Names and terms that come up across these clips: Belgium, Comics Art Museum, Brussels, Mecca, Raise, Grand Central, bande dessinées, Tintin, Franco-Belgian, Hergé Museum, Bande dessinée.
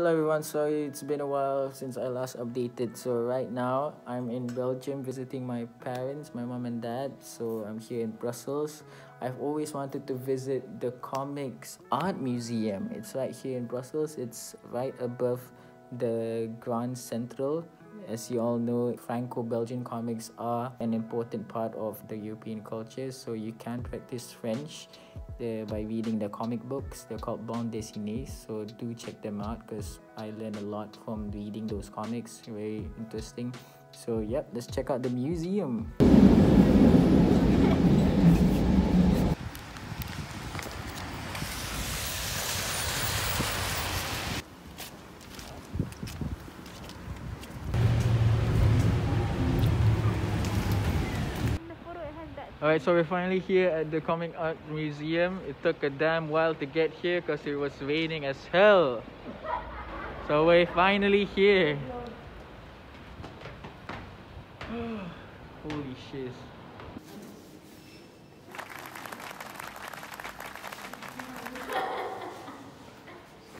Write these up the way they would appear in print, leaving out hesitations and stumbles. Hello everyone, sorry it's been a while since I last updated. So right now I'm in Belgium visiting my parents, my mom and dad. So I'm here in Brussels. I've always wanted to visit the Comics Art Museum. It's right here in Brussels. It's right above the Grand Central. As you all know, Franco-Belgian comics are an important part of the European culture, so you can practice French by reading the comic books. They're called bande dessinées, so do check them out because I learned a lot from reading those comics. Very interesting. So yep, let's check out the museum. Alright, so we're finally here at the Comics Art Museum. It took a damn while to get here because it was raining as hell. So we're finally here. Holy shit.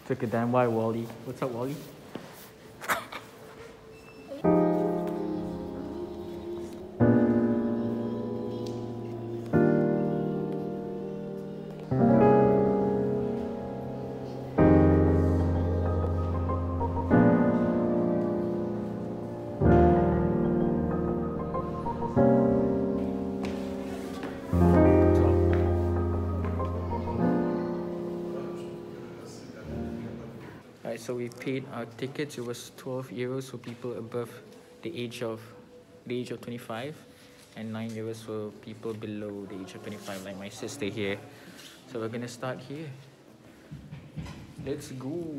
Took a damn while, Wally. What's up, Wally? So we paid our tickets. It was 12 euros for people above the age of 25 and 9 euros for people below the age of 25, like my sister here. So we're gonna start here. Let's go.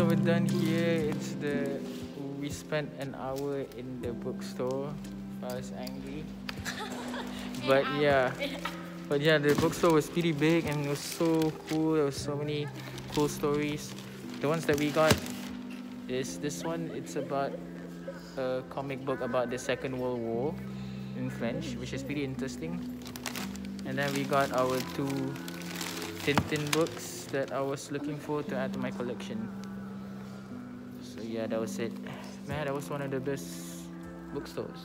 so we're done here. We spent an hour in the bookstore. I was angry. But yeah. But yeah, the bookstore was pretty big and it was so cool. There was so many cool stories. The ones that we got is this one. It's about a comic book about the Second World War in French, which is pretty interesting. And then we got our two Tintin books that I was looking for to add to my collection. So yeah, that was it. Man, that was one of the best bookstores.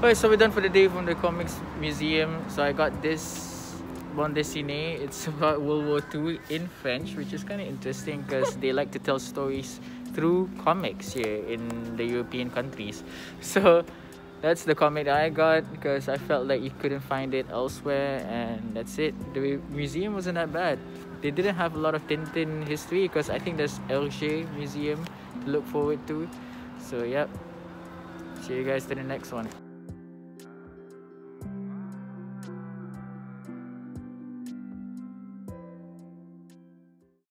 Alright, so we're done for the day from the Comics Museum. So I got this bande dessinée. It's about World War II in French, which is kind of interesting because they like to tell stories through comics here in the European countries. So that's the comic that I got because I felt like you couldn't find it elsewhere, and that's it. The museum wasn't that bad. They didn't have a lot of Tintin history because I think there's Hergé Museum to look forward to. So yep, see you guys to the next one.